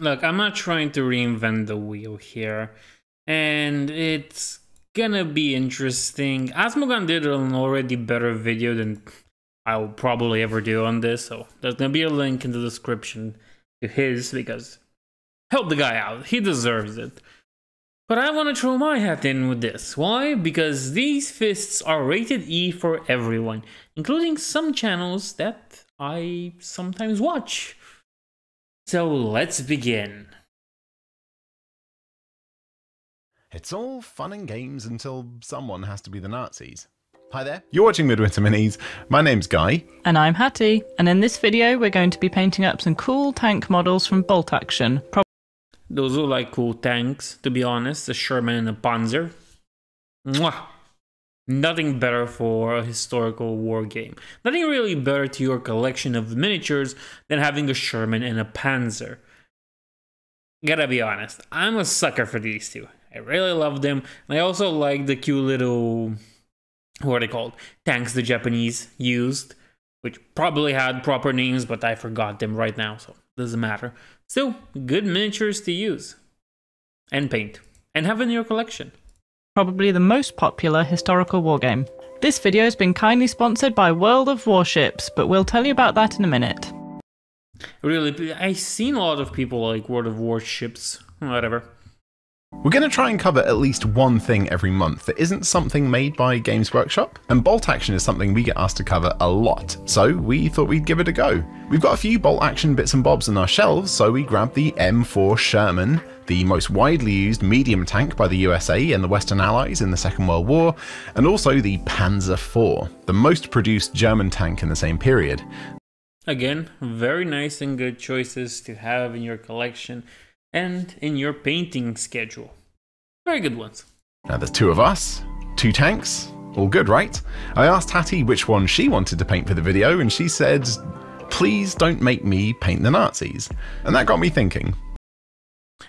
Look, I'm not trying to reinvent the wheel here, and it's gonna be interesting. Asmogan did an already better video than I'll probably ever do on this, so there's gonna be a link in the description to his, because help the guy out, he deserves it. But I want to throw my hat in with this. Why? Because these fists are rated E for everyone, including some channels that I sometimes watch. So let's begin. It's all fun and games until someone has to be the Nazis. Hi there, you're watching Midwinter Minis. My name's Guy. And I'm Hattie. And in this video, we're going to be painting up some cool tank models from Bolt Action. Those look like cool tanks, to be honest. A Sherman and a Panzer. Mwah! Nothing better for a historical war game. Nothing really better to your collection of miniatures than having a Sherman and a Panzer. Gotta be honest, I'm a sucker for these two. I really love them. And I also like the cute little... what are they called? Tanks the Japanese used. Which probably had proper names, but I forgot them right now, so doesn't matter. Still, good miniatures to use. And paint. And have in your collection. Probably the most popular historical wargame. This video has been kindly sponsored by World of Warships, but we'll tell you about that in a minute. Really, I've seen a lot of people like World of Warships, whatever. We're going to try and cover at least one thing every month that isn't something made by Games Workshop, and Bolt Action is something we get asked to cover a lot, so we thought we'd give it a go. We've got a few Bolt Action bits and bobs on our shelves, so we grabbed the M4 Sherman, the most widely used medium tank by the USA and the Western Allies in the Second World War, and also the Panzer IV, the most produced German tank in the same period. Again, very nice and good choices to have in your collection and in your painting schedule. Very good ones. Now there's two of us, two tanks, all good, right? I asked Hattie which one she wanted to paint for the video, and she said, please don't make me paint the Nazis. And that got me thinking.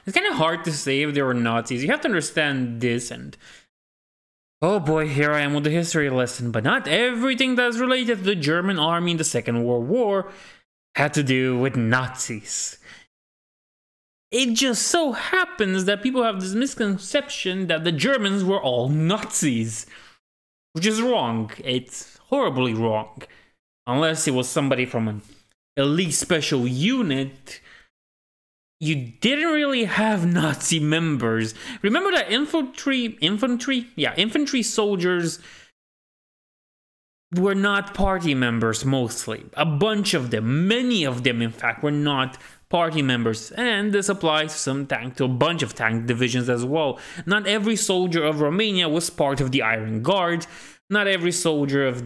It's kind of hard to say if they were Nazis. You have to understand this, and oh boy, here I am with the history lesson, but not everything that's related to the German army in the Second World War had to do with Nazis. It just so happens that people have this misconception that the Germans were all Nazis, which is wrong. It's horribly wrong. Unless it was somebody from an elite special unit, you didn't really have Nazi members. Remember that infantry soldiers were not party members mostly. A bunch of them, many of them in fact, were not party members, and this applies to a bunch of tank divisions as well. Not every soldier of Romania was part of the Iron Guard. Not every soldier of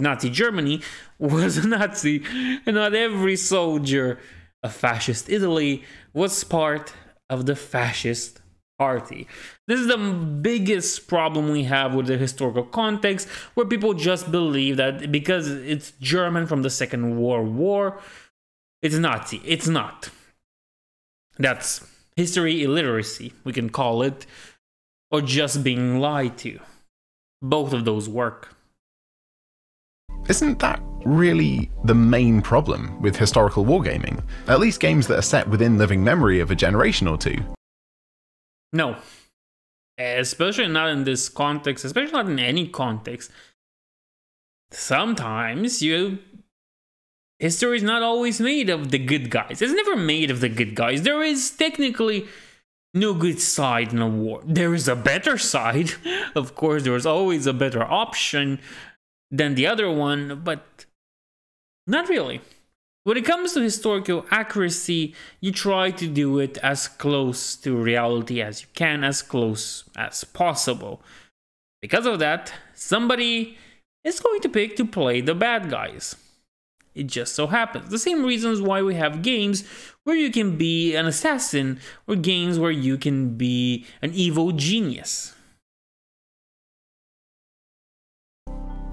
Nazi Germany was a Nazi, and not every soldier of fascist Italy was part of the fascist party. This is the biggest problem we have with the historical context, where people just believe that because it's German from the Second World War, it's Nazi. It's not. That's history illiteracy, we can call it, or just being lied to. Both of those work. Isn't that really the main problem with historical wargaming? At least games that are set within living memory of a generation or two. No. Especially not in this context, especially not in any context. Sometimes you... history is not always made of the good guys. It's never made of the good guys. There is technically no good side in a war. There is a better side. Of course, there is always a better option than the other one, but not really. When it comes to historical accuracy, you try to do it as close to reality as you can, as close as possible. Because of that, somebody is going to pick to play the bad guys. It just so happens. The same reasons why we have games where you can be an assassin, or games where you can be an evil genius.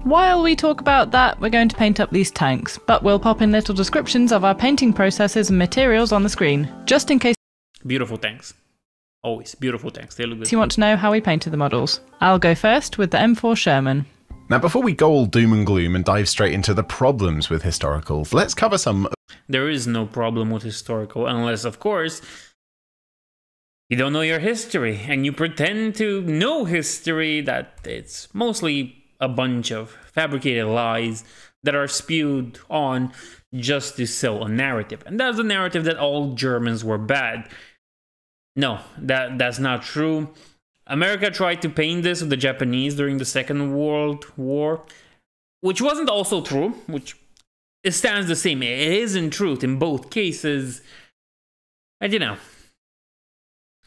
While we talk about that, we're going to paint up these tanks, but we'll pop in little descriptions of our painting processes and materials on the screen, just in case. Beautiful tanks. Always beautiful tanks. They look good. So you want to know how we painted the models. I'll go first with the M4 Sherman. Now, before we go all doom and gloom and dive straight into the problems with historicals, let's cover some... There is no problem with historical, unless, of course, you don't know your history, and you pretend to know history, that it's mostly a bunch of fabricated lies that are spewed on just to sell a narrative. And that's a narrative that all Germans were bad. No, that's not true. America tried to paint this with the Japanese during the Second World War, which wasn't also true, which it stands the same. It isn't truth in both cases. I don't know.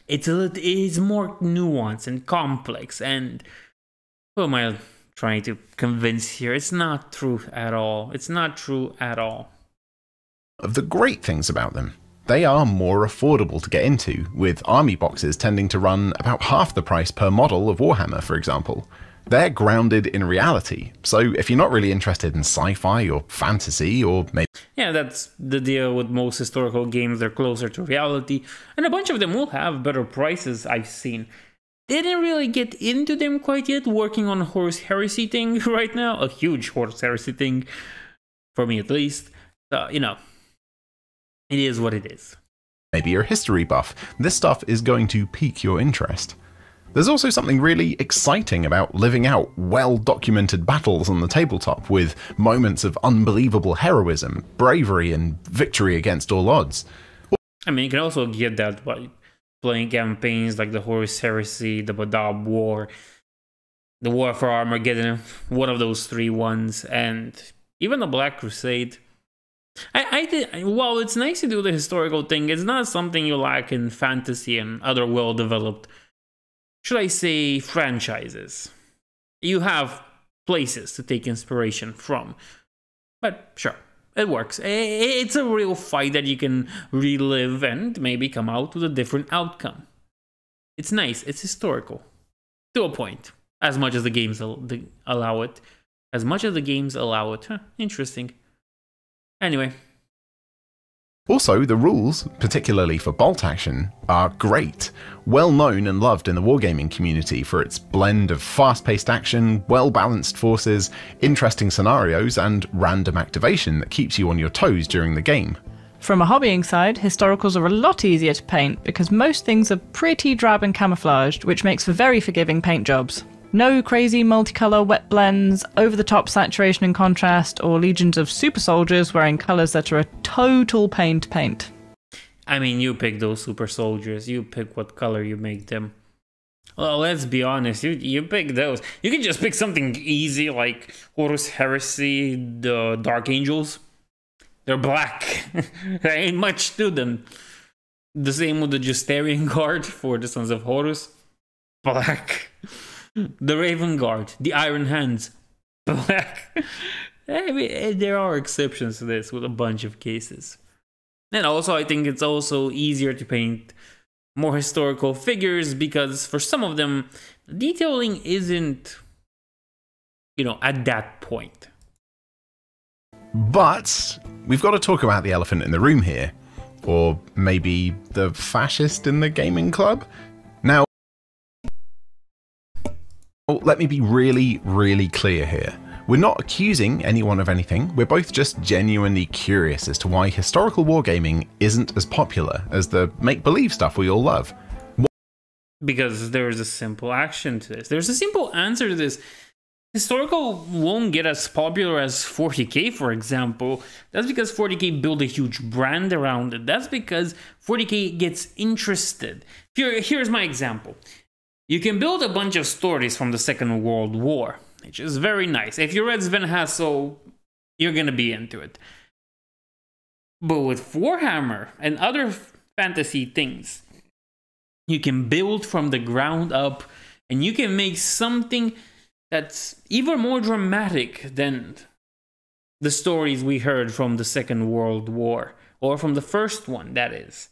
It is more nuanced and complex, and who am I trying to convince here? It's not true at all. It's not true at all. Of the great things about them, they are more affordable to get into, with army boxes tending to run about half the price per model of Warhammer, for example. They're grounded in reality, so if you're not really interested in sci-fi or fantasy or maybe... Yeah, that's the deal with most historical games, they're closer to reality, and a bunch of them will have better prices, I've seen. Didn't really get into them quite yet, working on a Horus Heresy thing right now, a huge Horus Heresy thing, for me at least, you know. It is what it is. Maybe you're a history buff. This stuff is going to pique your interest. There's also something really exciting about living out well-documented battles on the tabletop with moments of unbelievable heroism, bravery, and victory against all odds. I mean, you can also get that by playing campaigns like the Horus Heresy, the Badab War, the War for Armageddon, one of those three ones, and even the Black Crusade. While it's nice to do the historical thing, it's not something you lack in fantasy and other well-developed, should I say, franchises. You have places to take inspiration from, but sure, it works. It's a real fight that you can relive and maybe come out with a different outcome. It's nice, it's historical, to a point, as much as the games allow it. As much as the games allow it. Huh, interesting. Anyway. Also, the rules, particularly for Bolt Action, are great. Well known and loved in the wargaming community for its blend of fast-paced action, well-balanced forces, interesting scenarios, and random activation that keeps you on your toes during the game. From a hobbying side, historicals are a lot easier to paint because most things are pretty drab and camouflaged, which makes for very forgiving paint jobs. No crazy multicolour wet blends, over-the-top saturation and contrast, or legions of super soldiers wearing colours that are a total pain to paint. I mean, you pick those super soldiers, you pick what colour you make them. Well, let's be honest, you pick those. You can just pick something easy like Horus Heresy, the Dark Angels. They're black. There ain't much to them. The same with the Justarian Guard for the Sons of Horus. Black. The Raven Guard, the Iron Hands, black. I mean, there are exceptions to this with a bunch of cases. And also, I think it's also easier to paint more historical figures because for some of them, detailing isn't, you know, at that point. But we've got to talk about the elephant in the room here, or maybe the fascist in the gaming club. Now, let me be really, really clear here. We're not accusing anyone of anything, we're both just genuinely curious as to why historical wargaming isn't as popular as the make-believe stuff we all love. Because there is a simple action to this. There's a simple answer to this. Historical won't get as popular as 40K, for example. That's because 40K built a huge brand around it. That's because 40K gets interested. Here's my example. You can build a bunch of stories from the Second World War, which is very nice. If you read Sven Hassel, you're gonna be into it. But with Warhammer and other fantasy things, you can build from the ground up and you can make something that's even more dramatic than the stories we heard from the Second World War, or from the first one, that is.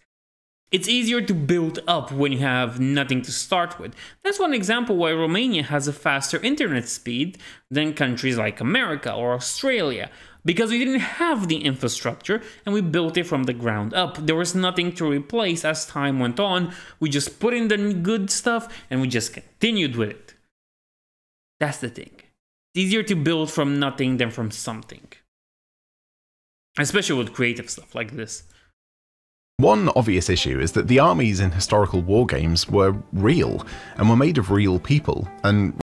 It's easier to build up when you have nothing to start with. That's one example why Romania has a faster internet speed than countries like America or Australia, because we didn't have the infrastructure and we built it from the ground up. There was nothing to replace as time went on. We just put in the good stuff and we just continued with it. That's the thing. It's easier to build from nothing than from something. Especially with creative stuff like this. One obvious issue is that the armies in historical war games were real, and were made of real people, and...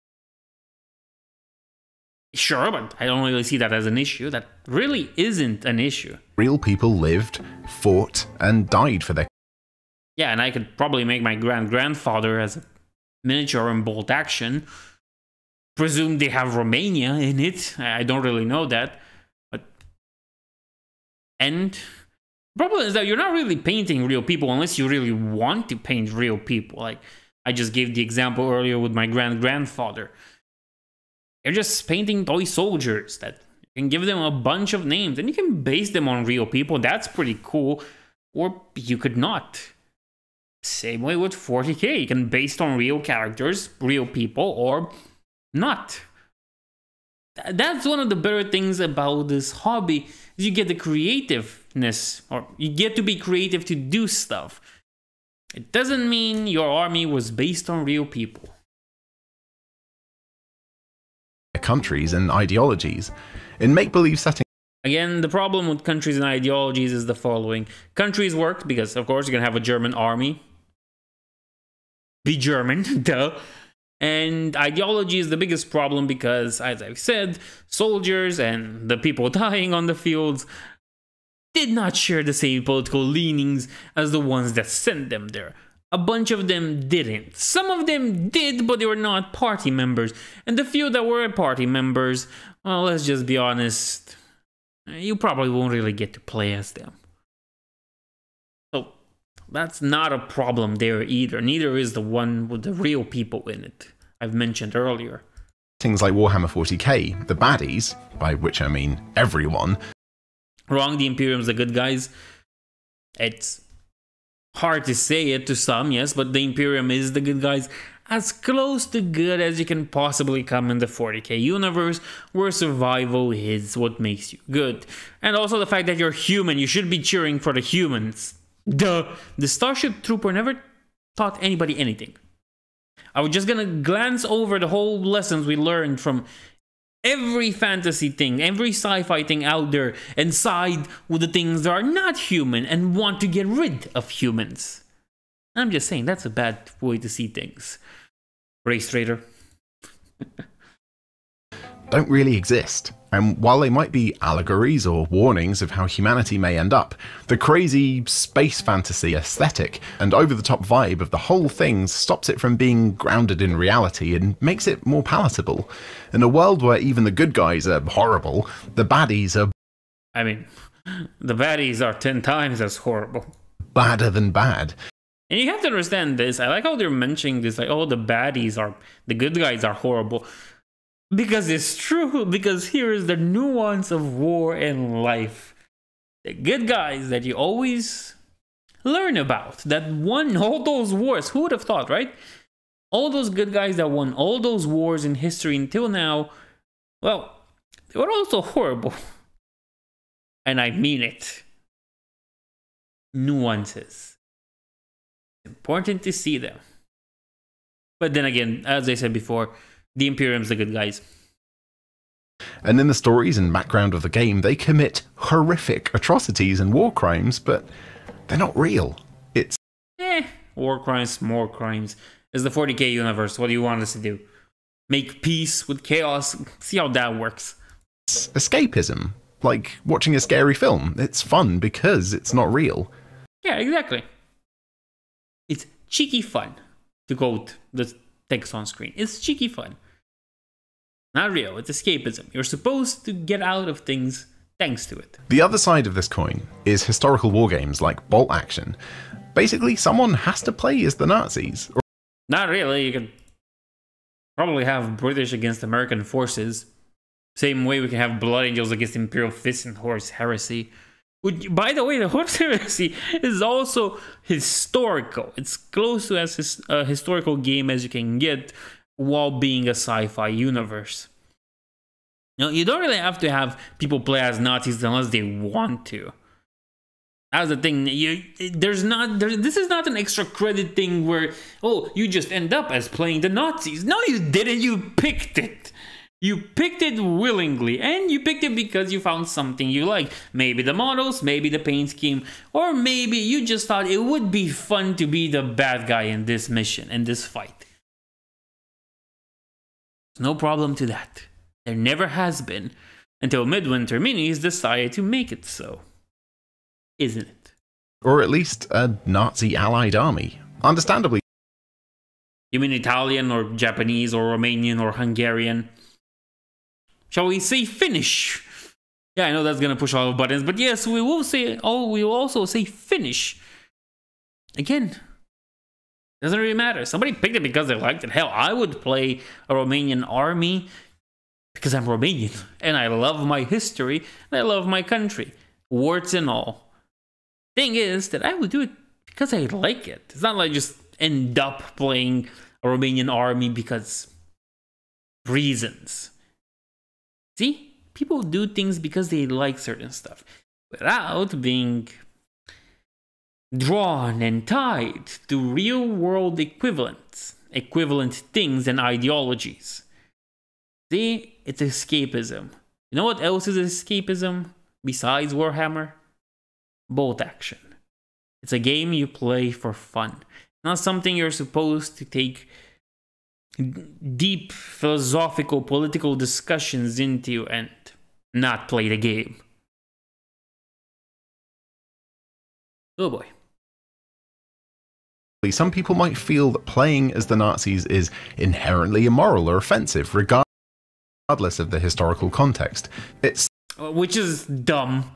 Sure, but I don't really see that as an issue. That really isn't an issue. Real people lived, fought, and died for their... Yeah, and I could probably make my grandfather as a miniature in Bolt Action. Presume they have Romania in it. I don't really know that. But... And... The problem is that you're not really painting real people unless you really want to paint real people. Like, I just gave the example earlier with my grandfather. You're just painting toy soldiers that you can give them a bunch of names and you can base them on real people. That's pretty cool. Or you could not. Same way with 40K. You can base on real characters, real people, or not. That's one of the better things about this hobby. Is you get the creativeness, or you get to be creative to do stuff. It doesn't mean your army was based on real people. Countries and ideologies. In make-believe settings... Again, the problem with countries and ideologies is the following. Countries work because, of course, you can have a German army. Be German, duh. And ideology is the biggest problem because, as I've said, soldiers and the people dying on the fields did not share the same political leanings as the ones that sent them there. A bunch of them didn't. Some of them did, but they were not party members. And the few that were party members, well, let's just be honest, you probably won't really get to play as them. That's not a problem there either. Neither is the one with the real people in it I've mentioned earlier. Things like Warhammer 40K, the baddies, by which I mean everyone. Wrong, the Imperium's the good guys. It's hard to say it to some, yes, but the Imperium is the good guys. As close to good as you can possibly come in the 40K universe, where survival is what makes you good. And also the fact that you're human, you should be cheering for the humans. Duh. The Starship Trooper never taught anybody anything. I was just gonna glance over the whole lessons we learned from every fantasy thing, every sci-fi thing out there, and side with the things that are not human and want to get rid of humans. I'm just saying, that's a bad way to see things. Race traitor. Don't really exist. And while they might be allegories or warnings of how humanity may end up, the crazy space fantasy aesthetic and over-the-top vibe of the whole thing stops it from being grounded in reality and makes it more palatable. In a world where even the good guys are horrible, the baddies are... I mean, the baddies are 10 times as horrible. Badder than bad. And you have to understand this. I like how they're mentioning this, like, oh, the baddies are... the good guys are horrible. Because it's true, because here is the nuance of war and life. The good guys that you always learn about, that won all those wars. Who would have thought, right? All those good guys that won all those wars in history until now, well, they were also horrible. And I mean it. Nuances. It's important to see them. But then again, as I said before, the Imperium's the good guys. And in the stories and background of the game, they commit horrific atrocities and war crimes, but they're not real. It's... war crimes, more crimes. It's the 40K universe. What do you want us to do? Make peace with chaos? See how that works. It's escapism. Like watching a scary film. It's fun because it's not real. Yeah, exactly. It's cheeky fun, to quote the text on screen. It's cheeky fun. Not real, it's escapism. You're supposed to get out of things thanks to it. The other side of this coin is historical war games like Bolt Action. Basically, someone has to play as the Nazis. Not really, you can probably have British against American forces. Same way we can have Blood Angels against Imperial Fists and Horus Heresy. Which, by the way, the Horus Heresy is also historical. It's close to as a historical game as you can get while being a sci-fi universe. Now, you don't really have to have people play as Nazis unless they want to. That's the thing. This is not an extra credit thing where, oh, you just end up as playing the Nazis. No, you didn't. You picked it. You picked it willingly, and you picked it because you found something you like. Maybe the models, maybe the paint scheme, or maybe you just thought it would be fun to be the bad guy in this mission, in this fight. There's no problem to that. There never has been, until Midwinter Minis decided to make it so. Isn't it? Or at least a Nazi allied army. Understandably. You mean Italian, or Japanese, or Romanian, or Hungarian? Shall we say Finnish? Yeah, I know that's gonna push all the buttons, but yes, we will say. Oh, we will also say Finnish. Again, doesn't really matter. Somebody picked it because they liked it. Hell, I would play a Romanian army because I'm Romanian and I love my history and I love my country, warts and all. Thing is that I would do it because I like it. It's not like I just end up playing a Romanian army because reasons. See, people do things because they like certain stuff without being drawn and tied to real world equivalents, equivalent things and ideologies. See, it's escapism. You know what else is escapism besides Warhammer? Bolt Action. It's a game you play for fun, not something you're supposed to take deep philosophical, political discussions into and not play the game. Oh boy. Some people might feel that playing as the Nazis is inherently immoral or offensive, regardless of the historical context. It's which is dumb.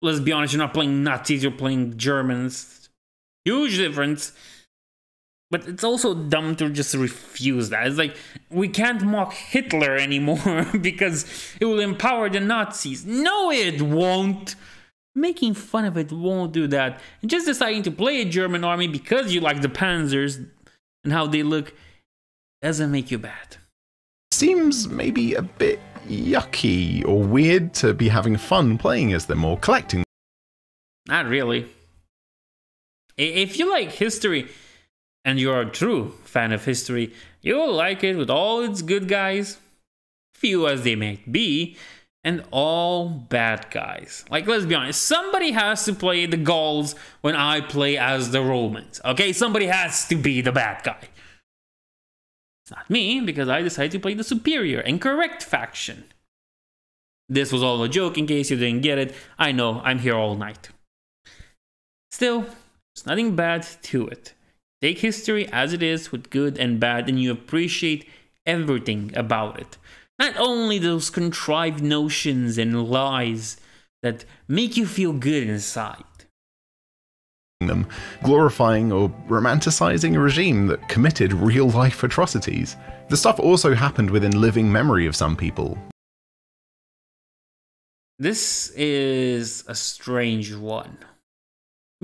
Let's be honest, you're not playing Nazis, you're playing Germans. Huge difference. But it's also dumb to just refuse that. It's like, we can't mock Hitler anymore because it will empower the Nazis. No, it won't. Making fun of it won't do that. And just deciding to play a German army because you like the panzers and how they look doesn't make you bad. Seems maybe a bit yucky or weird to be having fun playing as them or collecting. Not really. If you like history, and you're a true fan of history, you'll like it with all its good guys, few as they may be, and all bad guys. Like, let's be honest, somebody has to play the Gauls when I play as the Romans, okay? Somebody has to be the bad guy. It's not me, because I decided to play the superior and correct faction. This was all a joke, in case you didn't get it. I know, I'm here all night. Still, there's nothing bad to it. Take history as it is with good and bad, and you appreciate everything about it. Not only those contrived notions and lies that make you feel good inside. Them, glorifying or romanticizing a regime that committed real-life atrocities. The stuff also happened within living memory of some people. This is a strange one.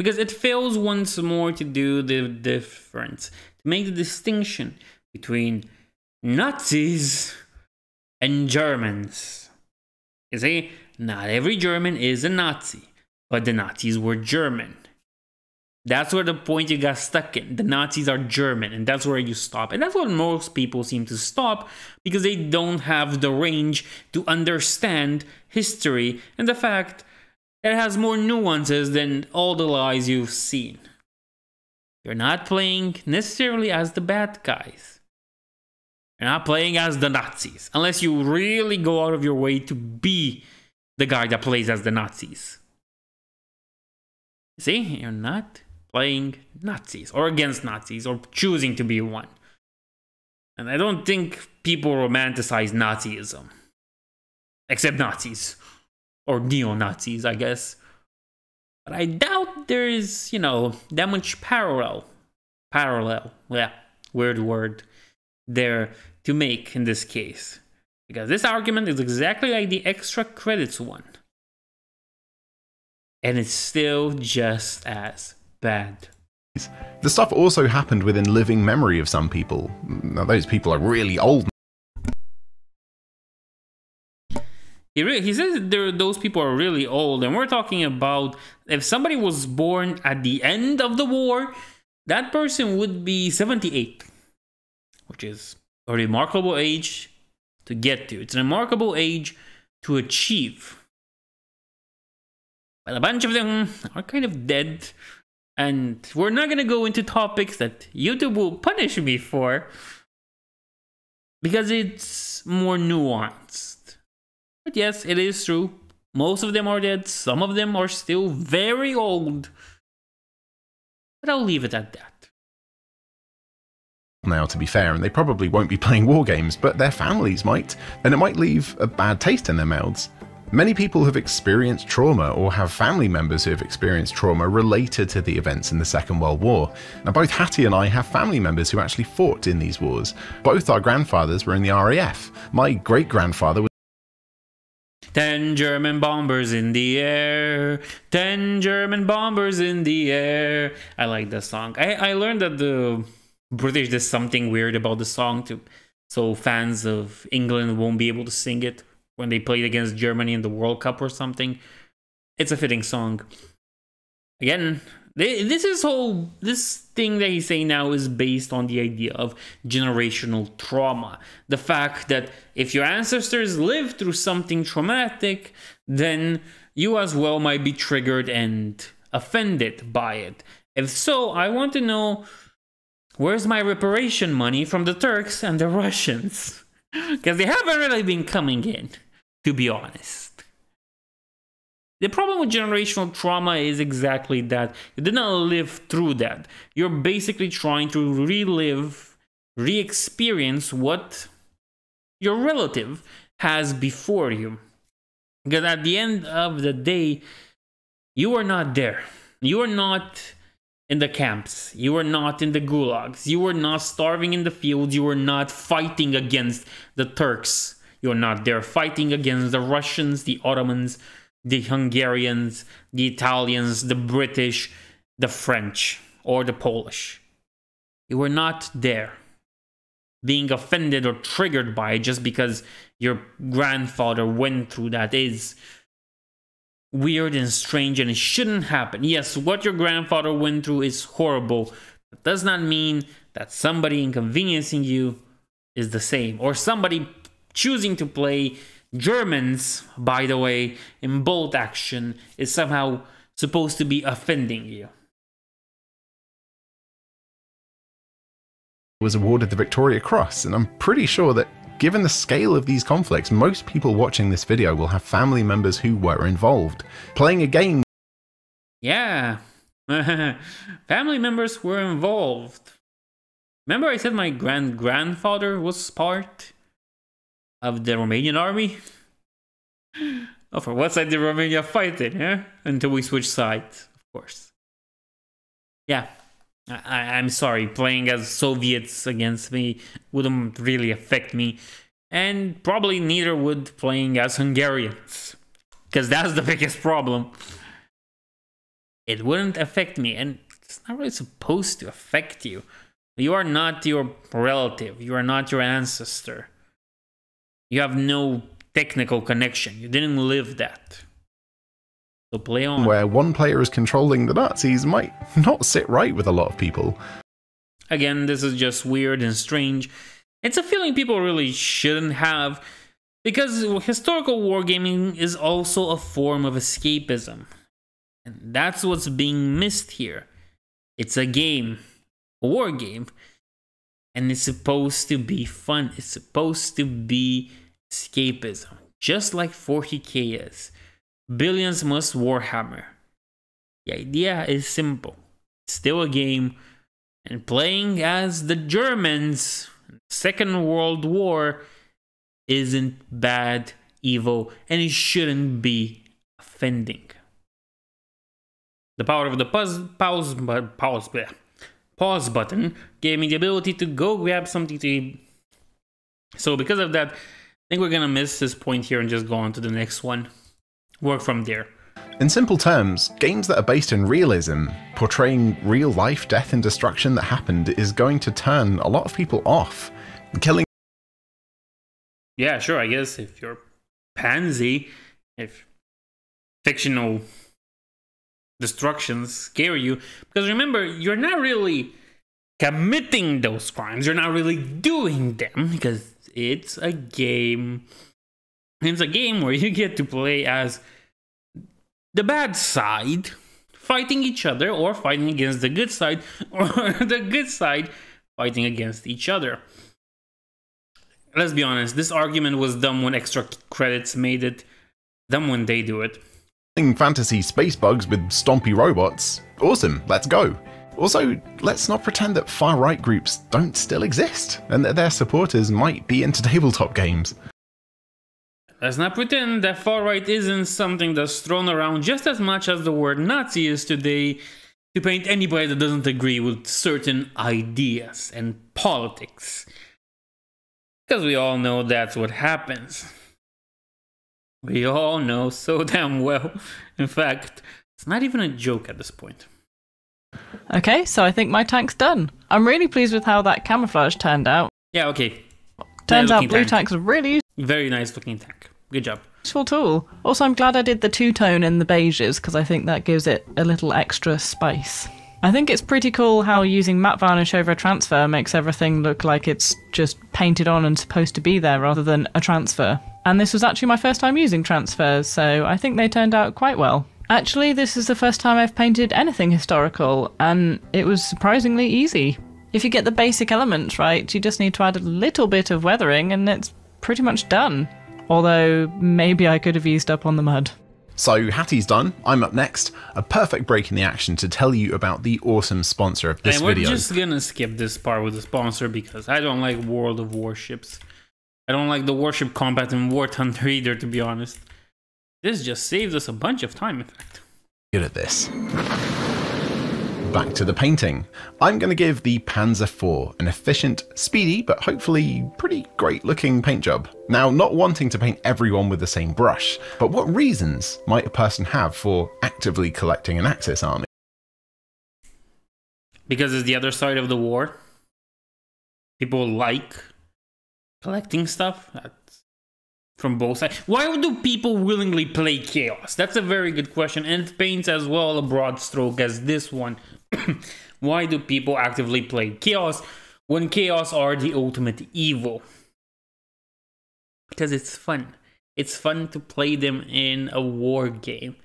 Because it fails once more to do the difference, to make the distinction between Nazis and Germans. You see, not every German is a Nazi, but the Nazis were German. That's where the point you got stuck in. The Nazis are German, and that's where you stop. And that's what most people seem to stop, because they don't have the range to understand history and the fact that has more nuances than all the lies you've seen. You're not playing necessarily as the bad guys. You're not playing as the Nazis, unless you really go out of your way to be the guy that plays as the Nazis. See, you're not playing Nazis, or against Nazis, or choosing to be one. And I don't think people romanticize Nazism. Except Nazis. Or neo-Nazis, I guess. But I doubt there is, you know, that much parallel. Parallel, yeah, weird word there to make in this case. Because this argument is exactly like the extra credits one. And it's still just as bad. The stuff also happened within living memory of some people. Now, those people are really old. He says those people are really old, and we're talking about if somebody was born at the end of the war, that person would be 78, which is a remarkable age to get to. It's a remarkable age to achieve. But a bunch of them are kind of dead. And we're not going to go into topics that YouTube will punish me for, because it's more nuanced. But yes, it is true. Most of them are dead. Some of them are still very old. But I'll leave it at that. Now, to be fair, and they probably won't be playing war games, but their families might, and it might leave a bad taste in their mouths. Many people have experienced trauma or have family members who have experienced trauma related to the events in the Second World War. Now, both Hattie and I have family members who actually fought in these wars. Both our grandfathers were in the RAF. My great-grandfather was... 10 German bombers in the air, 10 German bombers in the air. I like that song. I learned that the British did something weird about the song, so fans of England won't be able to sing it when they played against Germany in the World Cup or something. It's a fitting song. Again, this thing that he's saying now is based on the idea of generational trauma. The fact that if your ancestors lived through something traumatic, then you as well might be triggered and offended by it. If so, I want to know, where's my reparation money from the Turks and the Russians? Because they haven't really been coming in, to be honest. The problem with generational trauma is exactly that. You did not live through that. You're basically trying to relive, re-experience what your relative has before you. Because at the end of the day, you are not there. You are not in the camps. You were not in the gulags. You were not starving in the fields. You were not fighting against the Turks. You're not there fighting against the Russians, the Ottomans, the Hungarians, the Italians, the British, the French, or the Polish. You were not there being offended or triggered by it just because your grandfather went through that is weird and strange, and it shouldn't happen. Yes, what your grandfather went through is horrible. That does not mean that somebody inconveniencing you is the same, or somebody choosing to play Germans, by the way, in Bolt Action is somehow supposed to be offending you. Was awarded the Victoria Cross, and I'm pretty sure that given the scale of these conflicts, most people watching this video will have family members who were involved. Playing a game... Yeah. Family members were involved. Remember I said my grandfather was part of the Romanian army? Oh, for what side did Romania fight in, huh? Until we switched sides, of course. Yeah. I'm sorry, playing as Soviets against me wouldn't really affect me. And probably neither would playing as Hungarians. Because that's the biggest problem. It wouldn't affect me, and it's not really supposed to affect you. You are not your relative. You are not your ancestor. You have no technical connection. You didn't live that. So play on. Where one player is controlling the Nazis might not sit right with a lot of people. Again, this is just weird and strange. It's a feeling people really shouldn't have, because historical wargaming is also a form of escapism. And that's what's being missed here. It's a game, a war game, and it's supposed to be fun. It's supposed to be escapism, just like 40K is. Billions must Warhammer. The idea is simple. It's still a game, and playing as the Germans in the Second World War isn't bad, evil, and it shouldn't be offending. The power of the pause button gave me the ability to go grab something to eat. So because of that, I think we're gonna miss this point here and just go on to the next one. Work from there. In simple terms, games that are based in realism, portraying real life death and destruction that happened, is going to turn a lot of people off. Killing... Yeah, sure, I guess if you're pansy, if fictional destructions scare you, because remember, you're not really committing those crimes, you're not really doing them, because it's a game. It's a game where you get to play as the bad side, fighting each other, or fighting against the good side, or the good side fighting against each other. Let's be honest, this argument was dumb when Extra Credits made it, dumb when they do it. Fantasy space bugs with stompy robots? Awesome, let's go. Also, let's not pretend that far-right groups don't still exist, and that their supporters might be into tabletop games. Let's not pretend that far-right isn't something that's thrown around just as much as the word Nazi is today to paint anybody that doesn't agree with certain ideas and politics. Because we all know that's what happens. We all know so damn well. In fact, it's not even a joke at this point. Okay, so I think my tank's done. I'm really pleased with how that camouflage turned out. Yeah, okay. Turns out blue tanks are really useful. Very nice looking tank. Good job. Useful tool. Also, I'm glad I did the two-tone and the beiges because I think that gives it a little extra spice. I think it's pretty cool how using matte varnish over a transfer makes everything look like it's just painted on and supposed to be there rather than a transfer. And this was actually my first time using transfers, so I think they turned out quite well. Actually, this is the first time I've painted anything historical, and it was surprisingly easy. If you get the basic elements right, you just need to add a little bit of weathering and it's pretty much done. Although, maybe I could have eased up on the mud. So, Hattie's done, I'm up next. A perfect break in the action to tell you about the awesome sponsor of this video. And we're just gonna skip this part with the sponsor because I don't like World of Warships. I don't like the warship combat in War Thunder either, to be honest. This just saves us a bunch of time, in fact. Good at this. Back to the painting. I'm going to give the Panzer IV an efficient, speedy, but hopefully pretty great looking paint job. Now, not wanting to paint everyone with the same brush, but what reasons might a person have for actively collecting an Axis army? Because it's the other side of the war. People like collecting stuff. That's from both sides. Why do people willingly play chaos? That's a very good question, and it paints as well a broad stroke as this one. Why do people actively play chaos when chaos are the ultimate evil? Because it's fun. It's fun to play them in a war game.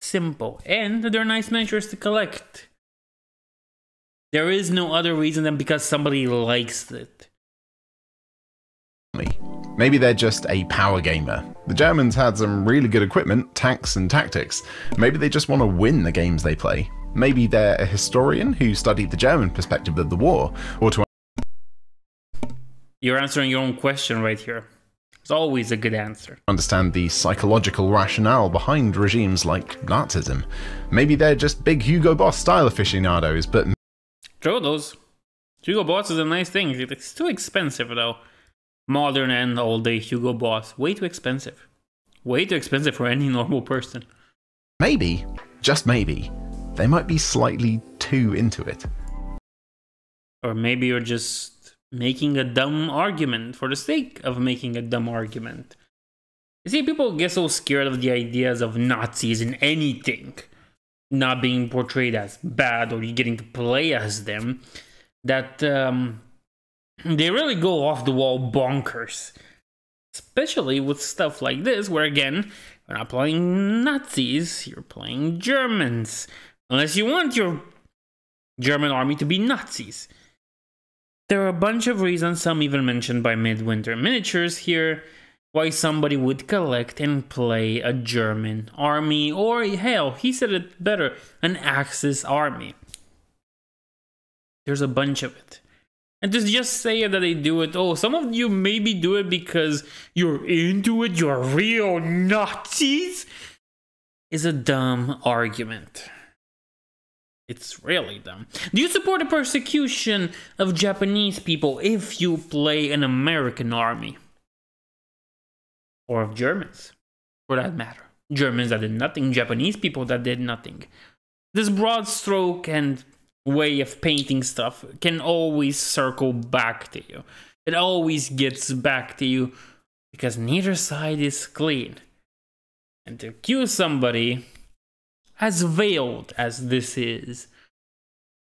Simple. And they're nice miniatures to collect. There is no other reason than because somebody likes it. Maybe they're just a power gamer. The Germans had some really good equipment, tanks and tactics. Maybe they just want to win the games they play. Maybe they're a historian who studied the German perspective of the war, or to... You're answering your own question right here. It's always a good answer. Understand the psychological rationale behind regimes like Nazism. Maybe they're just big Hugo Boss style aficionados, but... Throw those. Hugo Boss is a nice thing. It's too expensive though. Modern and all-day Hugo Boss. Way too expensive. Way too expensive for any normal person. Maybe, just maybe, they might be slightly too into it. Or maybe you're just making a dumb argument for the sake of making a dumb argument. You see, people get so scared of the ideas of Nazis in anything, not being portrayed as bad or you getting to play as them, that... they really go off the wall bonkers, especially with stuff like this, where again, you're not playing Nazis, you're playing Germans, unless you want your German army to be Nazis. There are a bunch of reasons, some even mentioned by Midwinter Miniatures here, why somebody would collect and play a German army, or hell, he said it better, an Axis army. There's a bunch of it. And just say that they do it. Oh, some of you maybe do it because you're into it. You're real Nazis. Is a dumb argument. It's really dumb. Do you support the persecution of Japanese people if you play an American army? Or of Germans, for that matter. Germans that did nothing. Japanese people that did nothing. This broad stroke and... way of painting stuff can always circle back to you. It always gets back to you because neither side is clean. And to accuse somebody as veiled as this is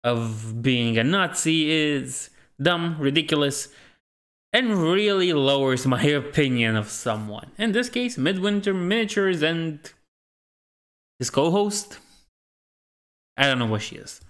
of being a Nazi is dumb, ridiculous, and really lowers my opinion of someone. In this case, Midwinter Miniatures and his co-host. I don't know what she is.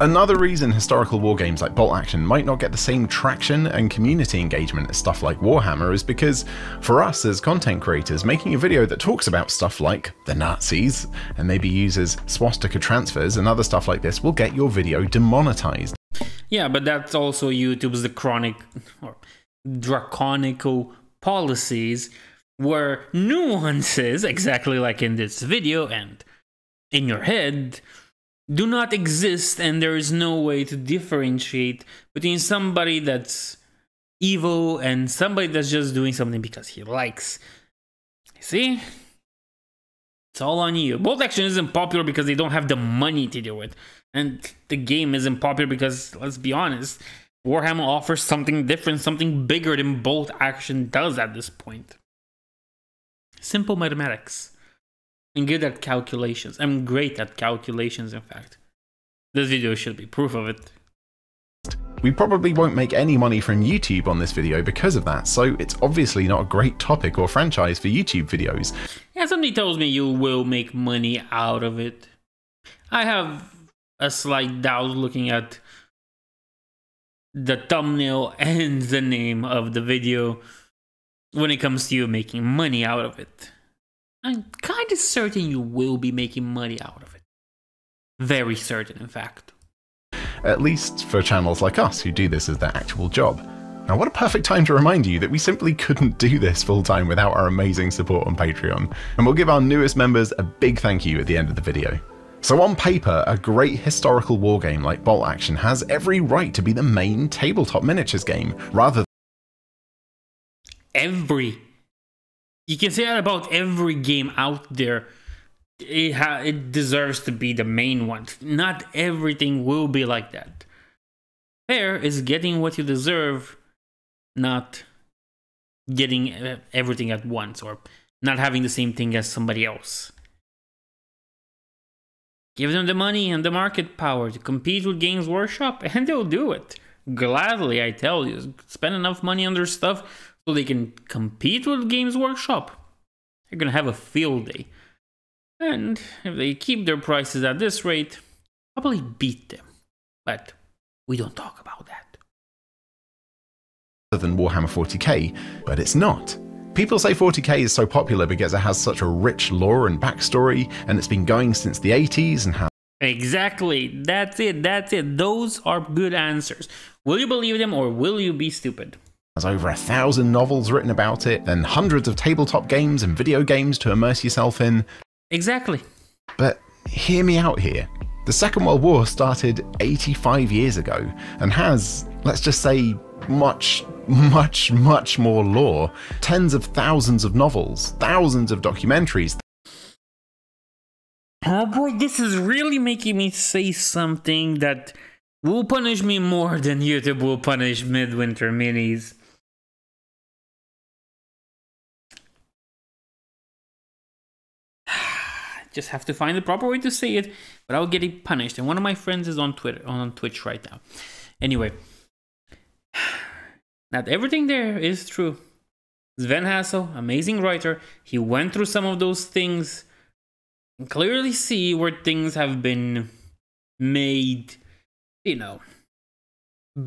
Another reason historical war games like Bolt Action might not get the same traction and community engagement as stuff like Warhammer is because, for us as content creators, making a video that talks about stuff like the Nazis and maybe uses swastika transfers and other stuff like this will get your video demonetized. Yeah, but that's also YouTube's draconical policies, where nuances, exactly like in this video and in your head, do not exist, and there is no way to differentiate between somebody that's evil and somebody that's just doing something because he likes. See? It's all on you. Bolt Action isn't popular because they don't have the money to do it. And the game isn't popular because, let's be honest, Warhammer offers something different, something bigger than Bolt Action does at this point. Simple mathematics. I'm good at calculations. I'm great at calculations, in fact. This video should be proof of it. We probably won't make any money from YouTube on this video because of that, so it's obviously not a great topic or franchise for YouTube videos. Yeah, somebody tells me you will make money out of it. I have a slight doubt looking at the thumbnail and the name of the video when it comes to you making money out of it. I'm kind of certain you will be making money out of it. Very certain, in fact. At least for channels like us who do this as their actual job. Now, what a perfect time to remind you that we simply couldn't do this full time without our amazing support on Patreon. And we'll give our newest members a big thank you at the end of the video. So on paper, a great historical war game like Bolt Action has every right to be the main tabletop miniatures game, rather than... You can say that about every game out there. It deserves to be the main one. Not everything will be like that. Fair is getting what you deserve, not getting everything at once, or not having the same thing as somebody else. Give them the money and the market power to compete with Games Workshop, and they'll do it. Gladly, I tell you. Spend enough money on their stuff so they can compete with Games Workshop. They're gonna have a field day. And if they keep their prices at this rate, probably beat them. But we don't talk about that. Other than Warhammer 40K, but it's not. People say 40K is so popular because it has such a rich lore and backstory, and it's been going since the 80s and how... Exactly, that's it, that's it. Those are good answers. Will you believe them or will you be stupid? There's over 1,000 novels written about it, and hundreds of tabletop games and video games to immerse yourself in. Exactly. But hear me out here. The Second World War started 85 years ago, and has, let's just say, much, much, much more lore. Tens of thousands of novels, thousands of documentaries. Oh boy, this is really making me say something that will punish me more than YouTube will punish Midwinter Minis. Just have to find the proper way to say it without getting punished. And one of my friends is on Twitter, on Twitch right now. Anyway, not everything there is true. Sven Hassel, amazing writer, he went through some of those things and clearly see where things have been made, you know,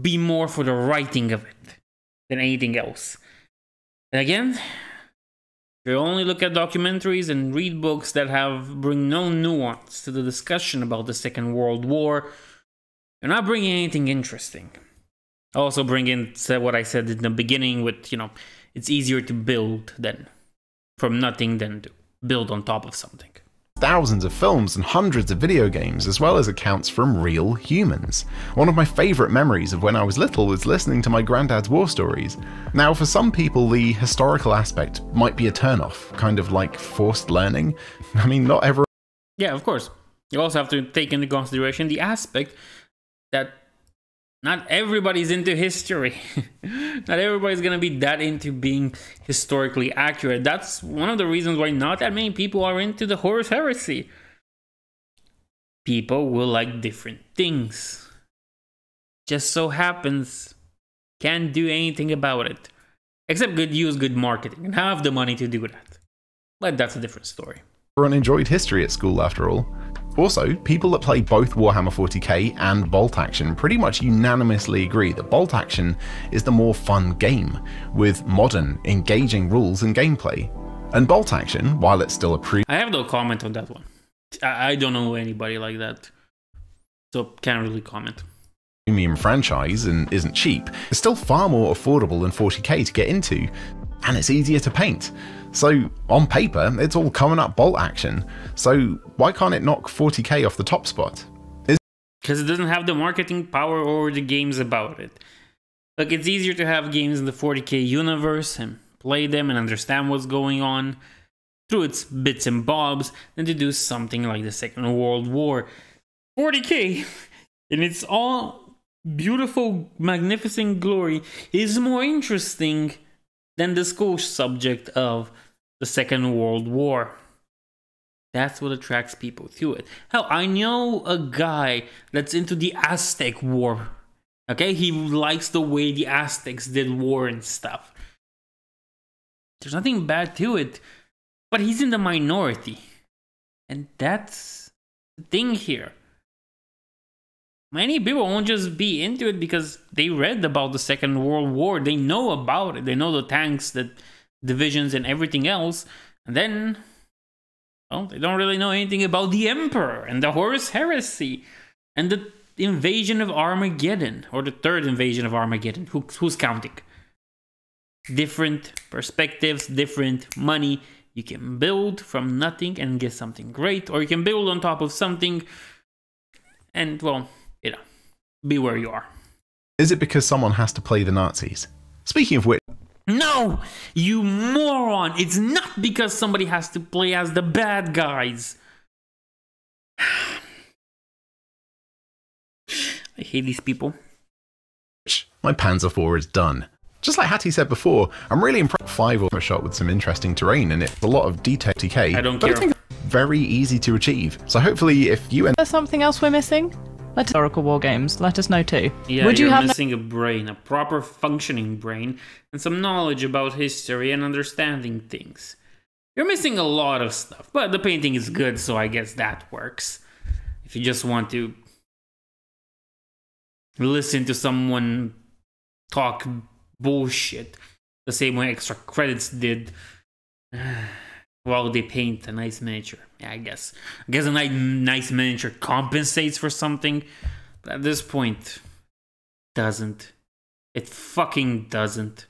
be more for the writing of it than anything else. And again, if you only look at documentaries and read books that bring no nuance to the discussion about the Second World War, you're not bringing anything interesting. Also bring in what I said in the beginning with, you know, it's easier to build than from nothing than to build on top of something. Thousands of films and hundreds of video games, as well as accounts from real humans. One of my favorite memories of when I was little was listening to my granddad's war stories. Now, for some people, the historical aspect might be a turnoff, kind of like forced learning. I mean, not everyone... Yeah, of course. You also have to take into consideration the aspect that not everybody's into history. Not everybody's gonna be that into being historically accurate. That's one of the reasons why not that many people are into the Horus Heresy. People will like different things. Just so happens Can't do anything about it. Except use good marketing and have the money to do that. But that's a different story. Everyone enjoyed history at school after all. Also, people that play both Warhammer 40k and Bolt Action pretty much unanimously agree that Bolt Action is the more fun game, with modern, engaging rules and gameplay. And Bolt Action, while it's still a I have no comment on that one. I don't know anybody like that, so can't really comment. Premium franchise and isn't cheap, it's still far more affordable than 40k to get into, and it's easier to paint. So on paper, it's all coming up Bolt Action. So why can't it knock 40k off the top spot? Because it doesn't have the marketing power or the games about it. Like, it's easier to have games in the 40k universe and play them and understand what's going on through its bits and bobs than to do something like the Second World War. 40k in its all beautiful, magnificent glory is more interesting than the school subject of the Second World War. That's what attracts people to it. Hell, I know a guy that's into the Aztec War. Okay, he likes the way the Aztecs did war and stuff. There's nothing bad to it, but he's in the minority. And that's the thing here. Many people won't just be into it because they read about the Second World War. They know about it. They know the tanks, the divisions, and everything else. And then, well, they don't really know anything about the Emperor and the Horus Heresy and the invasion of Armageddon, or the third invasion of Armageddon. Who's counting? Different perspectives, different money. You can build from nothing and get something great, or you can build on top of something and, well, you know, be where you are. Is it because someone has to play the Nazis? Speaking of which... No! You moron! It's not because somebody has to play as the bad guys! I hate these people. My Panzer IV is done. Just like Hattie said before, I'm really impressed. 5 or a shot with some interesting terrain in it. A lot of detail. I don't care. I think it's very easy to achieve. So hopefully if you... There's something else we're missing? Historical war games, let us know too. Yeah, would you have missing a brain, a proper functioning brain, and some knowledge about history and understanding things. You're missing a lot of stuff, but the painting is good, so I guess that works. If you just want to listen to someone talk bullshit, the same way Extra Credits did, while they paint a nice miniature. Yeah, I guess a nice miniature compensates for something, but at this point, doesn't. It fucking doesn't.